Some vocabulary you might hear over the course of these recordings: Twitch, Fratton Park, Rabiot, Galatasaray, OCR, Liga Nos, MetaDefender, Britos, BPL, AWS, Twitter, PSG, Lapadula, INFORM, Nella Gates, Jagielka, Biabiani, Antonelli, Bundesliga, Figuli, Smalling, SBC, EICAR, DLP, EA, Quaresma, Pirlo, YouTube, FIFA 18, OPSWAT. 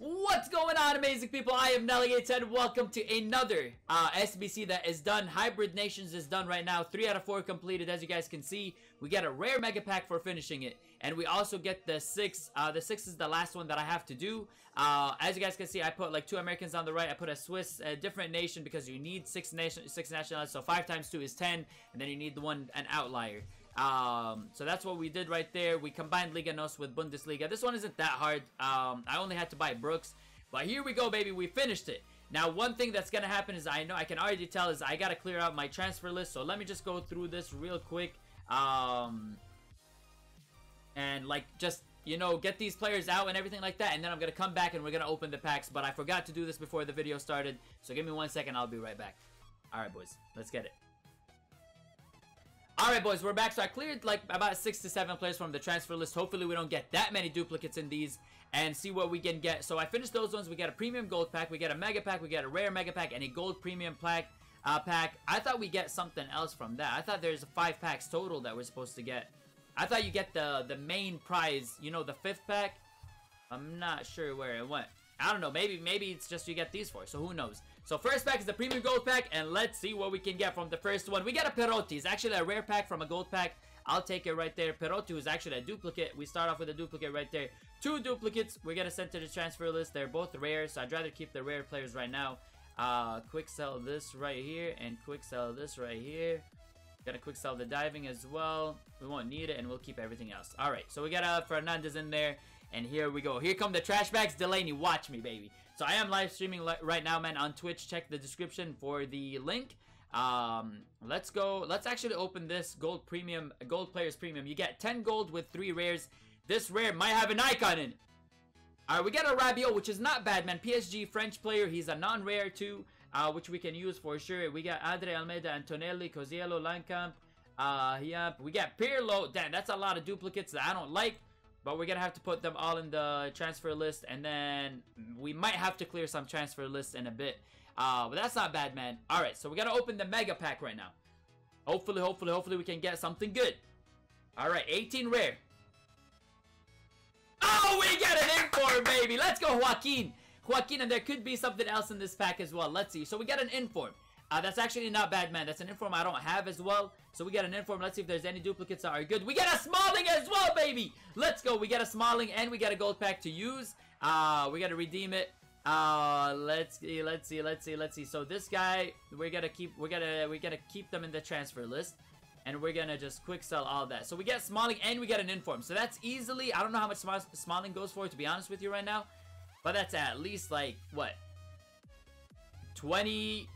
What's going on, amazing people? I am Nelly810. Welcome to another SBC that is done. Hybrid Nations is done right now. 3 out of 4 completed, as you guys can see. We get a rare mega pack for finishing it, and we also get the 6. The 6 is the last one that I have to do. As you guys can see, I put like 2 Americans on the right. I put a Swiss, a different nation, because you need 6 nationalities. So 5 times 2 is 10, and then you need an outlier. So that's what we did right there. We combined Liga Nos with Bundesliga. This one isn't that hard. I only had to buy Brooks. But here we go, baby. We finished it. Now, one thing that's going to happen is I can already tell is I got to clear out my transfer list. So let me just go through this real quick. And like just, you know, get these players out and everything like that. And then I'm going to come back and we're going to open the packs. But I forgot to do this before the video started. So give me 1 second. I'll be right back. All right, boys. Let's get it. Alright boys, we're back. So I cleared like about 6 to 7 players from the transfer list. Hopefully we don't get that many duplicates in these, and see what we can get. So I finished those ones. We got a premium gold pack, we got a mega pack, we got a rare mega pack, and a gold premium pack. I thought we get something else from that. I thought there's 5 packs total that we're supposed to get. I thought you get the main prize, you know, the 5th pack. I'm not sure where it went. I don't know, maybe it's just you get these 4, so who knows. So first pack is the premium gold pack, and let's see what we can get from the first one. We got a Perotti. It's actually a rare pack from a gold pack. I'll take it right there. Perotti is actually a duplicate. We start off with a duplicate right there. 2 duplicates. We're gonna send to the transfer list. They're both rare, so I'd rather keep the rare players right now. Quick sell this right here, and quick sell this right here. Gotta quick sell the diving as well. We won't need it, and we'll keep everything else. All right, so we got a Fernandez in there. And here we go. Here come the trash bags. Delaney, watch me, baby. So I am live streaming right now, man, on Twitch. Check the description for the link. Let's go. Let's actually open this gold premium, gold players premium. You get 10 gold with 3 rares. This rare might have an icon in it. All right, we got a Rabiot, which is not bad, man. PSG, French player. He's a non-rare too, which we can use for sure. We got Adre, Almeida, Antonelli, Coziello, Lankamp. Yep. We got Pirlo. Damn, that's a lot of duplicates that I don't like. But we're going to have to put them all in the transfer list. And then we might have to clear some transfer lists in a bit. But that's not bad, man. All right, so we got to open the mega pack right now. Hopefully we can get something good. All right, 18 rare. Oh, we got an INFORM, baby. Let's go, Joaquin. Joaquin, and there could be something else in this pack as well. Let's see. So we got an INFORM. That's actually not bad, man. That's an INFORM I don't have as well. So we got an INFORM. Let's see if there's any duplicates that are good. We got a Smalling as well, baby. Let's go. We got a Smalling, and we got a gold pack to use. We got to redeem it. Let's see. So this guy, we're gonna keep them in the transfer list, and we're gonna just quick sell all that. So we got Smalling, and we got an INFORM. So that's easily. I don't know how much Smalling goes for, to be honest with you right now, but that's at least like what, 20.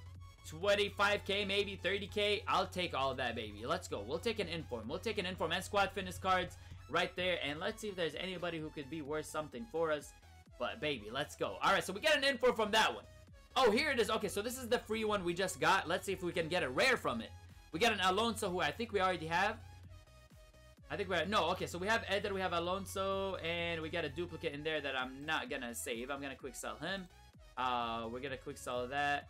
25k, maybe 30k. I'll take all that, baby. Let's go. We'll take an INFORM. We'll take an INFORM and squad fitness cards right there. And let's see if there's anybody who could be worth something for us. But baby, let's go. All right, so we got an INFORM from that one. Oh, here it is. Okay, so this is the free one we just got. Let's see if we can get a rare from it. We got an Alonso, who I think we already have. Okay, so we have Eder, we have Alonso, and we got a duplicate in there that I'm not gonna save. I'm gonna quick sell him. We're gonna quick sell that.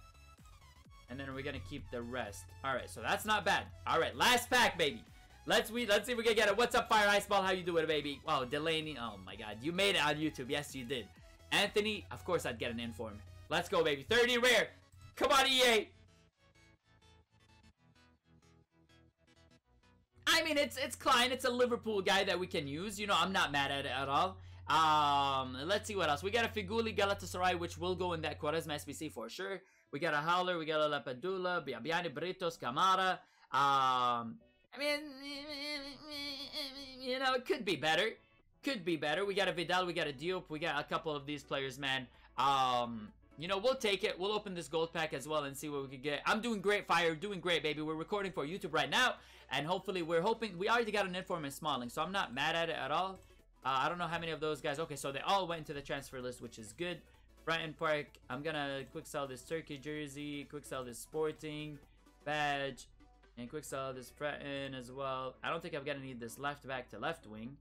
And then we're gonna keep the rest. All right, so that's not bad. All right, last pack, baby. Let's see if we can get it. What's up, Fire Iceball? How you doing, baby? Wow, Delaney. Oh my God, you made it on YouTube. Yes, you did. Anthony, of course I'd get an INFORM. Let's go, baby. 30 rare. Come on, EA. I mean, it's Klein. It's a Liverpool guy that we can use. You know, I'm not mad at it at all. Let's see what else. We got a Figuli, Galatasaray, which will go in that Quaresma SBC for sure. We got a Howler, we got a Lapadula, Biabiani, Britos, Kamara. I mean, you know, it could be better. Could be better. We got a Vidal, we got a Diop, we got a couple of these players, man. You know, we'll take it. We'll open this gold pack as well and see what we can get. I'm doing great, Fire. Doing great, baby. We're recording for YouTube right now. And hopefully, we're hoping. We already got an INFORM and Smalling, so I'm not mad at it at all. I don't know how many of those guys. Okay, so they all went into the transfer list, which is good. Fratton Park, I'm gonna quick sell this Turkey jersey, quick sell this Sporting badge, and quick sell this Fratton as well. I don't think I'm gonna need this left back to left wing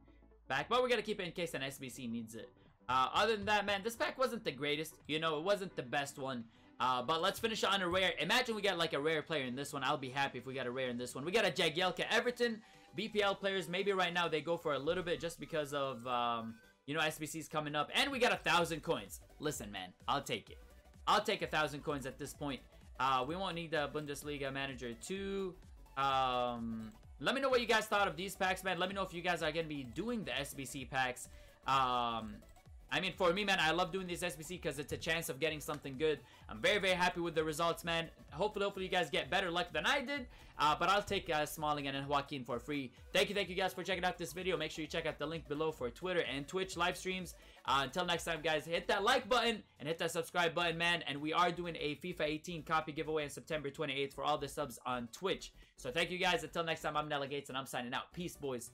back, but we're gonna keep it in case an SBC needs it. Other than that, man, this pack wasn't the greatest. You know, it wasn't the best one. But let's finish on a rare. Imagine we got like a rare player in this one. I'll be happy if we got a rare in this one. We got a Jagielka. Everton BPL players, maybe right now they go for a little bit just because of You know SBC's coming up. And we got 1,000 coins. Listen, man. I'll take it. I'll take 1,000 coins at this point. We won't need the Bundesliga manager too. Let me know what you guys thought of these packs, man. Let me know if you guys are going to be doing the SBC packs. I mean, for me, man, I love doing these SBC because it's a chance of getting something good. I'm very, very happy with the results, man. Hopefully you guys get better luck than I did. But I'll take Smalling and Joaquin for free. Thank you guys for checking out this video. Make sure you check out the link below for Twitter and Twitch live streams. Until next time, guys, hit that like button and hit that subscribe button, man. And we are doing a FIFA 18 copy giveaway on September 28th for all the subs on Twitch. So thank you guys. Until next time, I'm Nella Gates, and I'm signing out. Peace, boys.